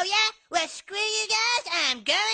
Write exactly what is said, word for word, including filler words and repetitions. Oh yeah? Well, screw you guys, I'm going.